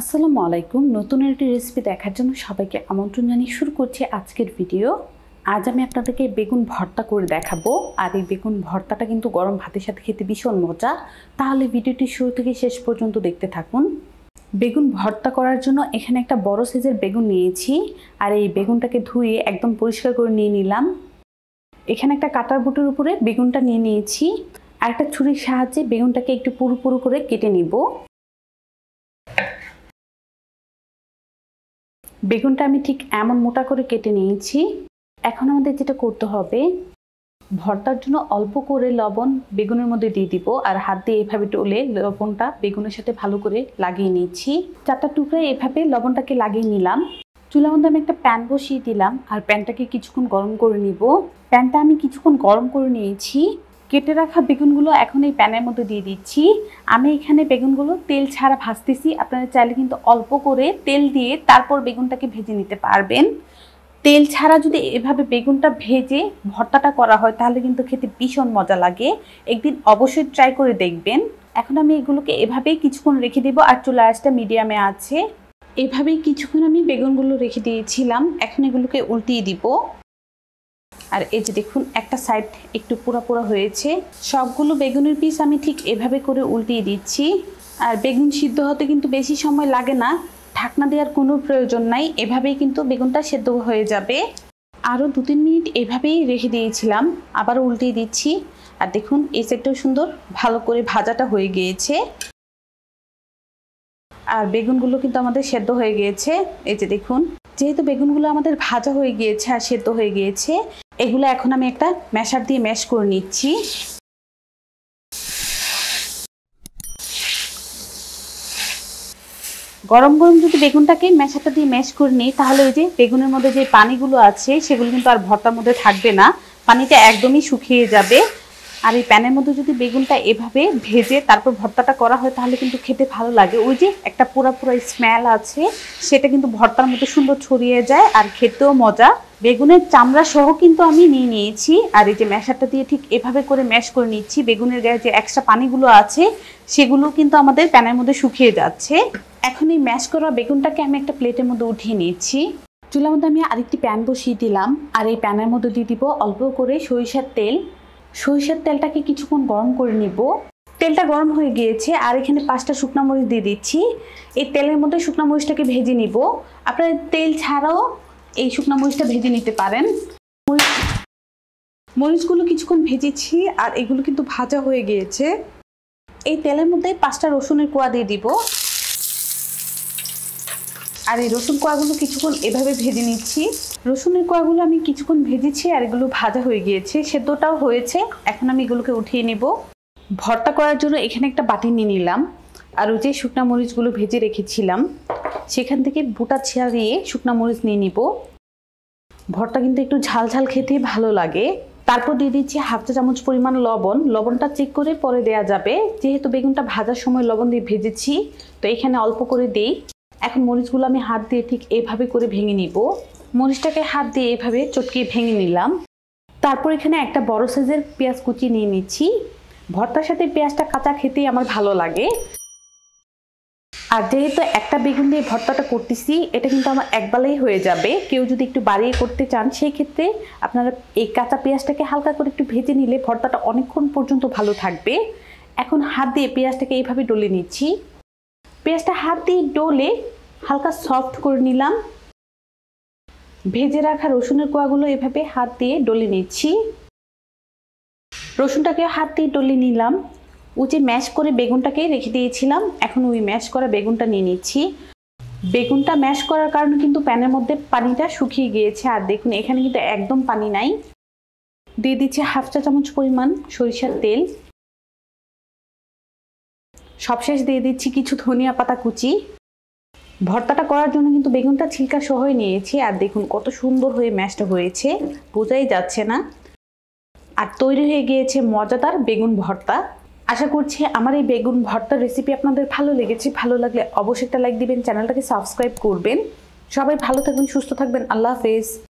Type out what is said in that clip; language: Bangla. আসসালামু আলাইকুম নতুন একটি রেসিপি দেখার জন্য সবাইকে আমন্ত্রণ জানিয়ে শুরু করছি আজকের ভিডিও। আজ আমি আপনাদেরকে বেগুন ভর্তা করে দেখাবো, আর এই বেগুন ভর্তাটা কিন্তু গরম ভাতের সাথে খেতে ভীষণ মজা। তাহলে ভিডিওটি শুরু থেকে শেষ পর্যন্ত দেখতে থাকুন। বেগুন ভর্তা করার জন্য এখানে একটা বড় সাইজের বেগুন নিয়েছি, আর এই বেগুনটাকে ধুয়ে একদম পরিষ্কার করে নিয়ে নিলাম। এখানে একটা কাটার বোটের উপরে বেগুনটা নিয়ে নিয়েছি, আর একটা ছুরির সাহায্যে বেগুনটাকে একটু পুরু পুরু করে কেটে নিব। বেগুনটা আমি ঠিক এমন মোটা করে কেটে নিয়েছি। এখন আমাদের যেটা করতে হবে, ভর্তার জন্য অল্প করে লবণ বেগুনের মধ্যে দিয়ে দিব, আর হাত দিয়ে এভাবে টলে লবণটা বেগুনের সাথে ভালো করে লাগিয়ে নিচ্ছি। চারটা টুকরা এভাবে লবণটাকে লাগিয়ে নিলাম। চুলার মধ্যে আমি একটা প্যান বসিয়ে দিলাম, আর প্যানটাকে কিছুক্ষণ গরম করে নিব। প্যানটা আমি কিছুক্ষণ গরম করে নিয়েছি। কেটে রাখা বেগুনগুলো এখন এই প্যানের মধ্যে দিয়ে দিচ্ছি। আমি এখানে বেগুনগুলো তেল ছাড়া ভাজতেছি, আপনারা চাইলে কিন্তু অল্প করে তেল দিয়ে তারপর বেগুনটাকে ভেজে নিতে পারবেন। তেল ছাড়া যদি এভাবে বেগুনটা ভেজে ভর্তাটা করা হয় তাহলে কিন্তু খেতে ভীষণ মজা লাগে, একদিন অবশ্যই ট্রাই করে দেখবেন। এখন আমি এগুলোকে এভাবেই কিছুক্ষণ রেখে দেব, আর চুলা আঁচটা মিডিয়ামে আছে। এভাবেই কিছুক্ষণ আমি বেগুনগুলো রেখে দিয়েছিলাম, এখন এগুলোকে উল্টিয়ে দিব। আর এই যে দেখুন, একটা সাইড একটু পোড়া পোড়া হয়েছে। সবগুলো বেগুনের পিস আমি ঠিক এভাবে করে উল্টিয়ে দিচ্ছি। আর বেগুন সিদ্ধ হতে কিন্তু বেশি সময় লাগে না, ঢাকনা দেওয়ার কোনো প্রয়োজন নাই, এভাবেই কিন্তু বেগুনটা সেদ্ধ হয়ে যাবে। আরও 2-3 মিনিট এভাবেই রেখে দিয়েছিলাম, আবার উল্টিয়ে দিচ্ছি। আর দেখুন, এই সাইডটাও সুন্দর ভালো করে ভাজাটা হয়ে গিয়েছে, আর বেগুনগুলো কিন্তু আমাদের সেদ্ধ হয়ে গিয়েছে। এই যে দেখুন, যেহেতু বেগুনগুলো আমাদের ভাজা হয়ে গিয়েছে আর সেদ্ধ হয়ে গিয়েছে, এগুলো এখন আমি একটা ম্যাশার দিয়ে ম্যাশ করে নিচ্ছি। গরম গরম যদি বেগুনটাকে ম্যাশারটা দিয়ে ম্যাশ করে নিই, তাহলে ওই যে বেগুনের মধ্যে যে পানিগুলো আছে সেগুলো কিন্তু আর ভর্তার মধ্যে থাকবে না, পানিটা একদমই শুকিয়ে যাবে। আর এই প্যানের মধ্যে যদি বেগুনটা এভাবে ভেজে তারপর ভর্তাটা করা হয় তাহলে কিন্তু খেতে ভালো লাগে। ওই যে একটা পোড়া পোড়া স্মেল আছে, সেটা কিন্তু ভর্তার মতো সুন্দর ছড়িয়ে যায়, আর খেতেও মজা। বেগুনের চামড়া সহ কিন্তু আমি নিয়ে নিয়েছি, আর এই যে ম্যাশারটা দিয়ে ঠিক এভাবে করে ম্যাশ করে নিচ্ছি। বেগুনের গায়ে যে এক্সট্রা পানিগুলো আছে সেগুলো কিন্তু আমাদের প্যানের মধ্যে শুকিয়ে যাচ্ছে। এখন এই ম্যাশ করা বেগুনটাকে আমি একটা প্লেটের মধ্যে উঠিয়ে নিচ্ছি। চুলার মধ্যে আমি আরেকটি প্যান বসিয়ে দিলাম, আর এই প্যানের মধ্যে দিয়ে দিব অল্প করে সরিষার তেল। সরিষার তেলটাকে কিছুক্ষণ গরম করে নিব। তেলটা গরম হয়ে গিয়েছে, আর এখানে 5টা শুকনো মরিচ দিয়ে দিচ্ছি। এই তেলের মধ্যে শুকনো মরিচটাকে ভেজে নিব। আপনারা তেল ছাড়াও এই শুকনো মরিচটা ভেজে নিতে পারেন। মরিচগুলো কিছুক্ষণ ভেজেছি, আর এগুলো কিন্তু ভাজা হয়ে গিয়েছে। এই তেলের মধ্যে 5টা রসুনের কোয়া দিয়ে দিব, আর এই রসুন কোয়াগুলো কিছুক্ষণ এভাবে ভেজে নিচ্ছি। রসুনের কোয়াগুলো আমি কিছুক্ষণ ভেজেছি, আর এগুলো ভাজা হয়ে গিয়েছে, সেদ্ধটাও হয়েছে। এখন আমি এগুলোকে উঠিয়ে নেব। ভর্তা করার জন্য এখানে একটা বাটি নিয়ে নিলাম, আর ওই যে শুকনো মরিচগুলো ভেজে রেখেছিলাম সেখান থেকে বুটা ছাড়িয়ে শুকনো মরিচ নিয়ে নিব। ভর্তা কিন্তু একটু ঝাল ঝাল খেতে ভালো লাগে। তারপর দিয়ে দিচ্ছি 1/2 চা চামচ পরিমাণ লবণ। লবণটা চেক করে পরে দেওয়া যাবে, যেহেতু বেগুনটা ভাজার সময় লবণ দিয়ে ভেজেছি তো এখানে অল্প করে দেই। এখন মরিচগুলো আমি হাত দিয়ে ঠিক এভাবে করে ভেঙে নিব। মরিচটাকে হাত দিয়ে এভাবে চটকে ভেঙে নিলাম। তারপর এখানে একটা বড় সাইজের পেঁয়াজ কুচি নিয়ে নিচ্ছি। ভর্তার সাথে পেঁয়াজটা কাঁচা খেতেই আমার ভালো লাগে, আর যেহেতু একটা বেগুন দিয়ে ভর্তাটা করতেছি এটা কিন্তু আমার একবেলাই হয়ে যাবে। কেউ যদি একটু বাড়িয়ে করতে চান সেই ক্ষেত্রে আপনারা এই কাঁচা পেঁয়াজটাকে হালকা করে একটু ভেজে নিলে ভর্তাটা অনেকক্ষণ পর্যন্ত ভালো থাকবে। এখন হাত দিয়ে পেঁয়াজটাকে এইভাবে ডলে নিচ্ছি। পেঁয়াজটা হাত দিয়ে ডলে হালকা সফট করে নিলাম। ভেজে রাখা রসুনের কোয়াগুলো এভাবে হাত দিয়ে ডলে নিচ্ছি। রসুনটাকে হাত দিয়ে ডলে নিলাম। ওই যে ম্যাশ করে বেগুনটাকে রেখে দিয়েছিলাম, এখন ওই ম্যাশ করা বেগুনটা নিয়ে নিচ্ছি। বেগুনটা ম্যাশ করার কারণে কিন্তু প্যানের মধ্যে পানিটা শুকিয়ে গিয়েছে, আর দেখুন এখানে কিন্তু একদম পানি নাই। দিয়ে দিচ্ছি 1/2 চা চামচ পরিমাণ সরিষার তেল। সবশেষ দিয়ে দিচ্ছি কিছু ধনিয়া পাতা কুচি। ভর্তাটা করার জন্য কিন্তু বেগুনটা ছিলকা সহই নিয়েছি, আর দেখুন কত সুন্দর হয়ে ম্যাশটা হয়েছে, বোঝাই যাচ্ছে না। আর তৈরি হয়ে গিয়েছে মজাদার বেগুন ভর্তা। আশা করছি আমার এই বেগুন ভর্তার রেসিপি আপনাদের ভালো লেগেছে। ভালো লাগলে অবশ্যই একটা লাইক দিবেন, চ্যানেলটাকে সাবস্ক্রাইব করবেন। সবাই ভালো থাকবেন, সুস্থ থাকবেন। আল্লাহ হাফেজ।